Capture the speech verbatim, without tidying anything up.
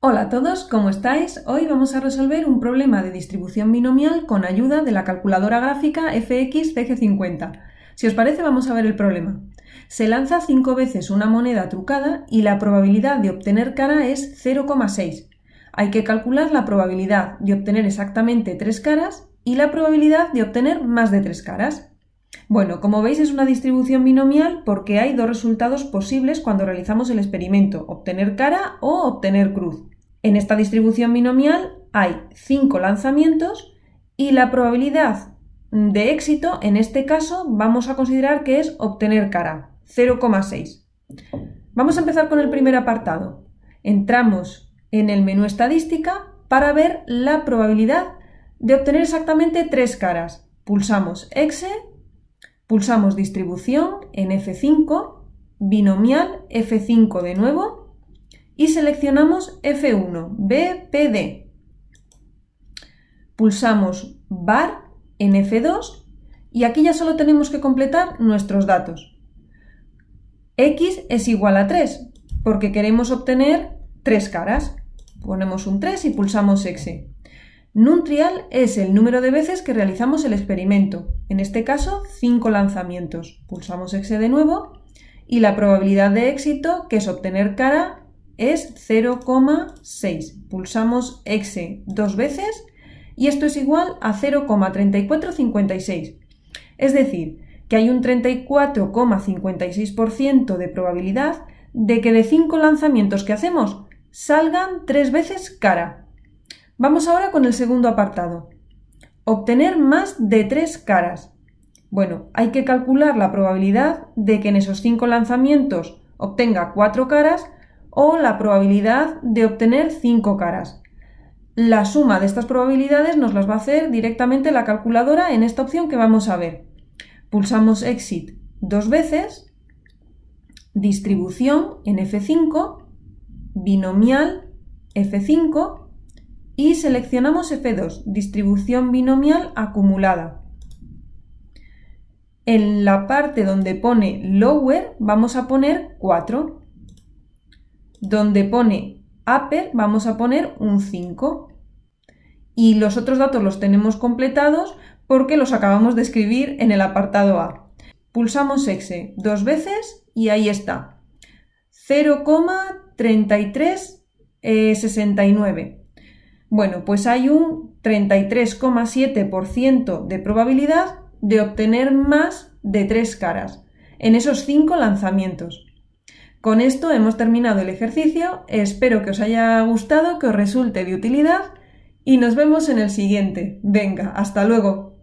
Hola a todos, ¿cómo estáis? Hoy vamos a resolver un problema de distribución binomial con ayuda de la calculadora gráfica F X C G cincuenta. Si os parece, vamos a ver el problema. Se lanza cinco veces una moneda trucada y la probabilidad de obtener cara es cero coma seis. Hay que calcular la probabilidad de obtener exactamente tres caras y la probabilidad de obtener más de tres caras. Bueno, como veis es una distribución binomial porque hay dos resultados posibles cuando realizamos el experimento, obtener cara o obtener cruz. En esta distribución binomial hay cinco lanzamientos y la probabilidad de éxito, en este caso, vamos a considerar que es obtener cara, cero coma seis. Vamos a empezar con el primer apartado. Entramos en el menú estadística para ver la probabilidad de obtener exactamente tres caras. Pulsamos exe. Pulsamos distribución en F cinco, binomial F cinco de nuevo y seleccionamos F uno, B P D. Pulsamos bar en F dos y aquí ya solo tenemos que completar nuestros datos. X es igual a tres porque queremos obtener tres caras. Ponemos un tres y pulsamos exe. Nuntrial es el número de veces que realizamos el experimento, en este caso cinco lanzamientos. Pulsamos exe de nuevo y la probabilidad de éxito, que es obtener cara, es cero coma seis. Pulsamos exe dos veces y esto es igual a cero coma treinta y cuatro cincuenta y seis. Es decir, que hay un treinta y cuatro coma cincuenta y seis por ciento de probabilidad de que de cinco lanzamientos que hacemos salgan tres veces cara. Vamos ahora con el segundo apartado. Obtener más de tres caras. Bueno, hay que calcular la probabilidad de que en esos cinco lanzamientos obtenga cuatro caras o la probabilidad de obtener cinco caras. La suma de estas probabilidades nos las va a hacer directamente la calculadora en esta opción que vamos a ver. Pulsamos exit dos veces, distribución en F cinco, binomial F cinco, y seleccionamos F dos, distribución binomial acumulada. En la parte donde pone lower vamos a poner cuatro. Donde pone upper vamos a poner un cinco. Y los otros datos los tenemos completados porque los acabamos de escribir en el apartado A. Pulsamos exe dos veces y ahí está. cero coma treinta y tres sesenta y nueve. Bueno, pues hay un treinta y tres coma siete por ciento de probabilidad de obtener más de tres caras en esos cinco lanzamientos. Con esto hemos terminado el ejercicio, espero que os haya gustado, que os resulte de utilidad y nos vemos en el siguiente. Venga, hasta luego.